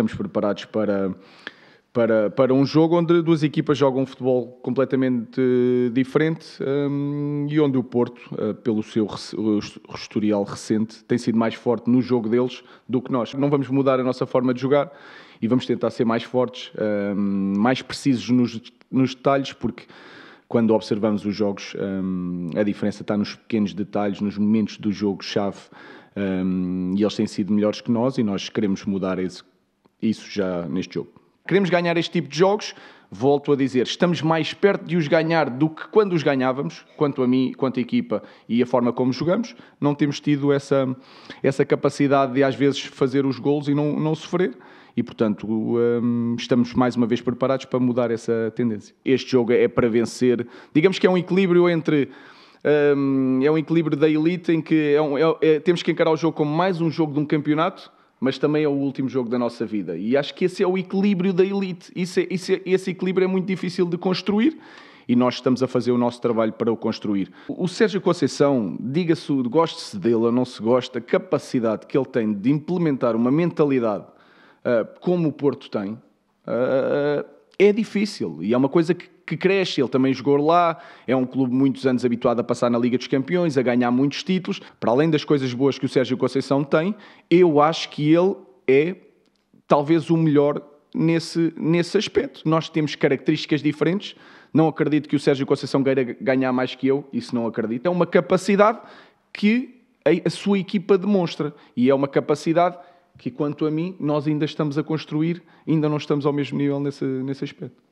estamos preparados para um jogo onde duas equipas jogam um futebol completamente diferente e onde o Porto, pelo seu historial recente, tem sido mais forte no jogo deles do que nós. Não vamos mudar a nossa forma de jogar e vamos tentar ser mais fortes, mais precisos nos detalhes, porque quando observamos os jogos, a diferença está nos pequenos detalhes, nos momentos do jogo-chave, e eles têm sido melhores que nós e nós queremos mudar isso já neste jogo. Queremos ganhar este tipo de jogos, volto a dizer, estamos mais perto de os ganhar do que quando os ganhávamos, quanto a mim, quanto a equipa e a forma como jogamos. Não temos tido essa capacidade de às vezes fazer os golos e não sofrer. E, portanto, estamos mais uma vez preparados para mudar essa tendência. Este jogo é para vencer. Digamos que é um equilíbrio entre... é um equilíbrio da elite em que temos que encarar o jogo como mais um jogo de um campeonato, mas também é o último jogo da nossa vida. E acho que esse é o equilíbrio da elite. Esse equilíbrio é muito difícil de construir e nós estamos a fazer o nosso trabalho para o construir. O Sérgio Conceição, diga-se, goste-se dele ou não se gosta, a capacidade que ele tem de implementar uma mentalidade como o Porto tem, é difícil e é uma coisa que cresce. Ele também jogou lá, é um clube muitos anos habituado a passar na Liga dos Campeões, a ganhar muitos títulos. Para além das coisas boas que o Sérgio Conceição tem, eu acho que ele é talvez o melhor nesse aspecto. Nós temos características diferentes, não acredito que o Sérgio Conceição queira ganhar mais que eu, isso não acredito. É uma capacidade que a sua equipa demonstra e é uma capacidade que, quanto a mim, nós ainda estamos a construir, ainda não estamos ao mesmo nível nesse aspecto.